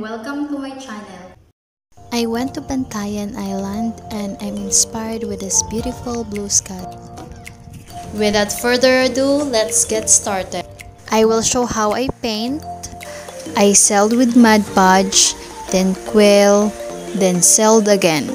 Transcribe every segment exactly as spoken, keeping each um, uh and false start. and welcome to my channel. I went to Pantayan Island and I'm inspired with this beautiful blue sky. Without further ado, let's get started. I will show how I paint. I sailed with mud podge, then quill, then sailed again.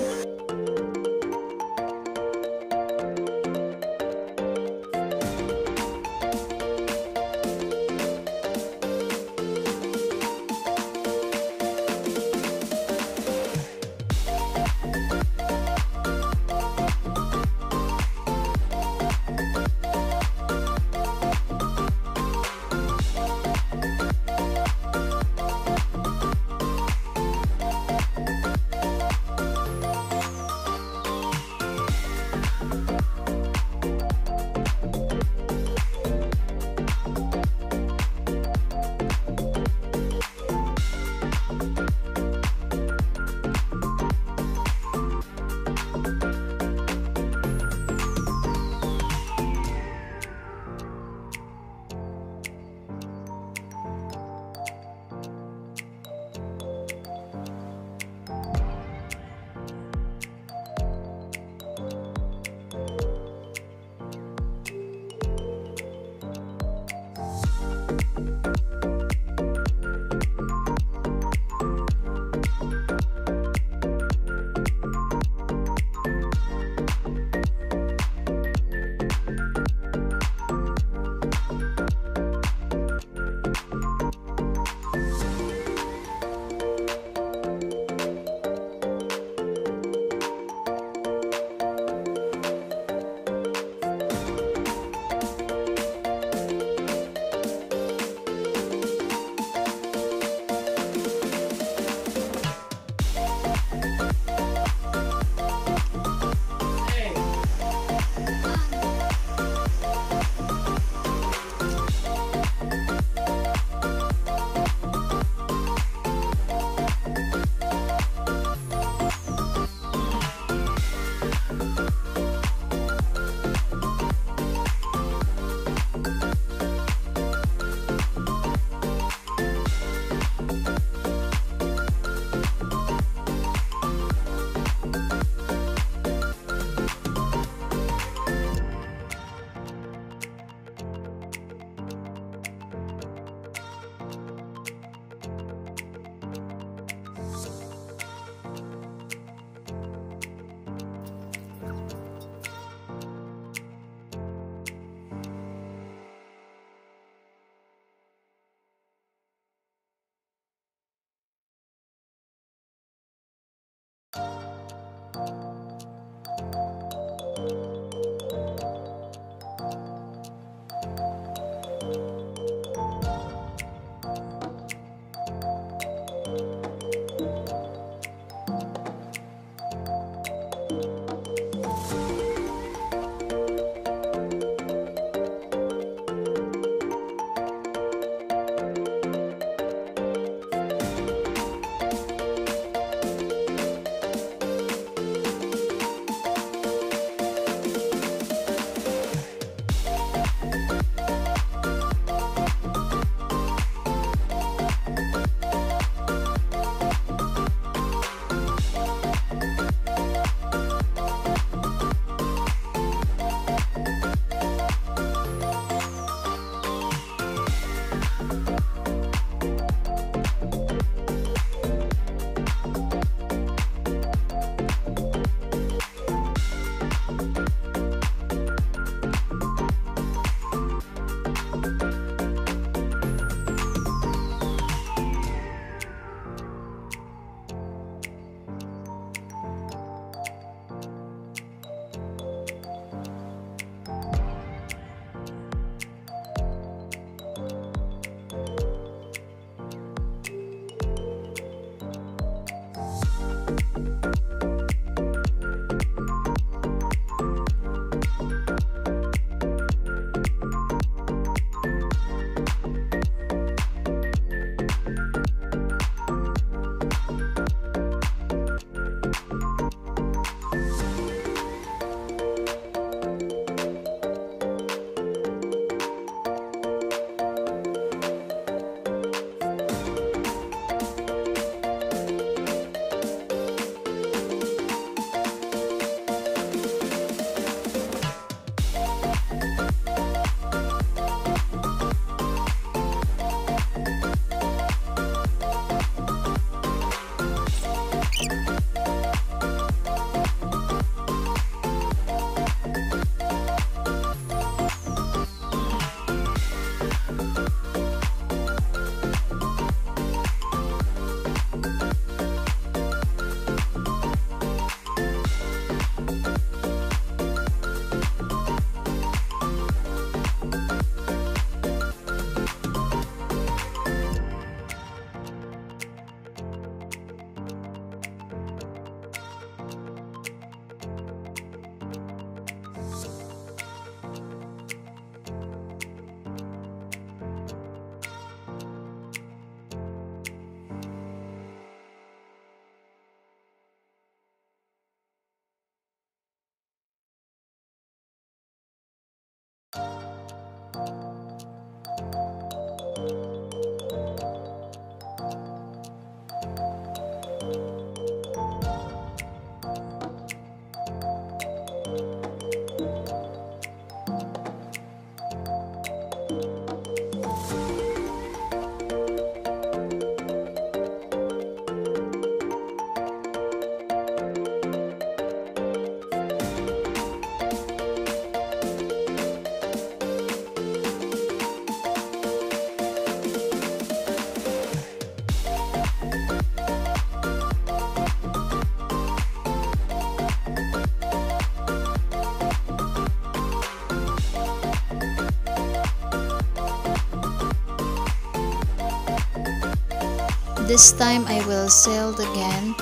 This time I will seal again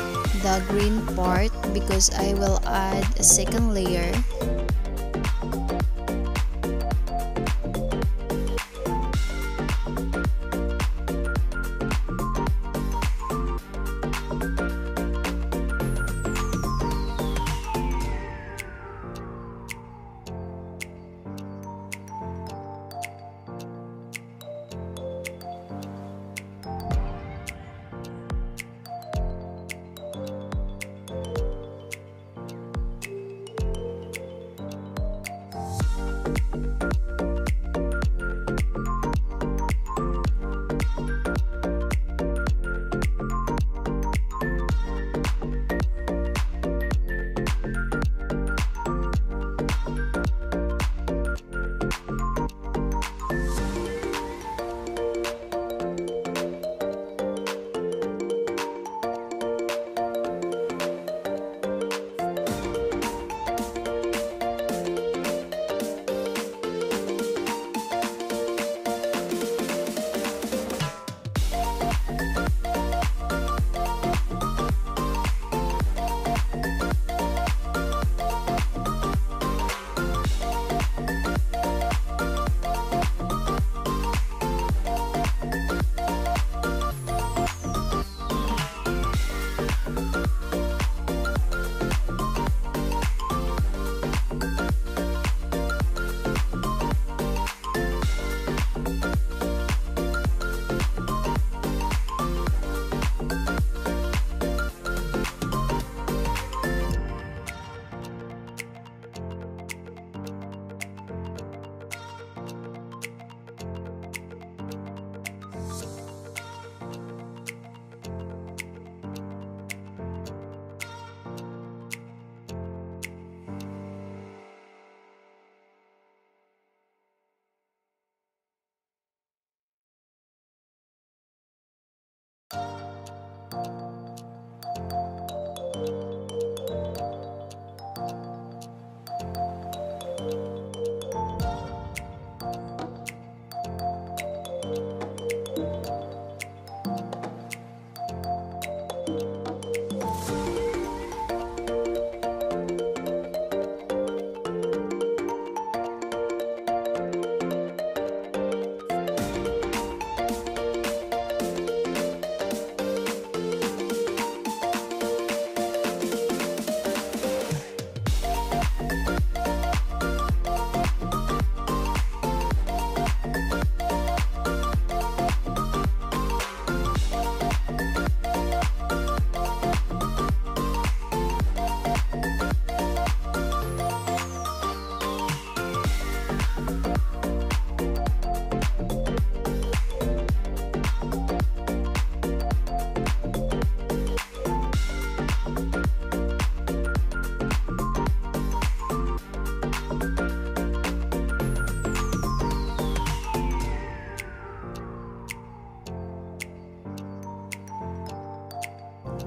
the green part because I will add a second layer.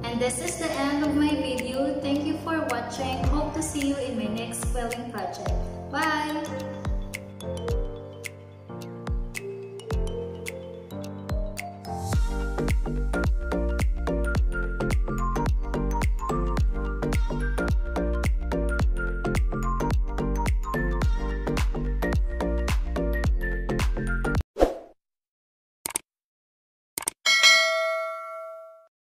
And this is the end of my video. Thank you for watching. Hope to see you in my next quilting project.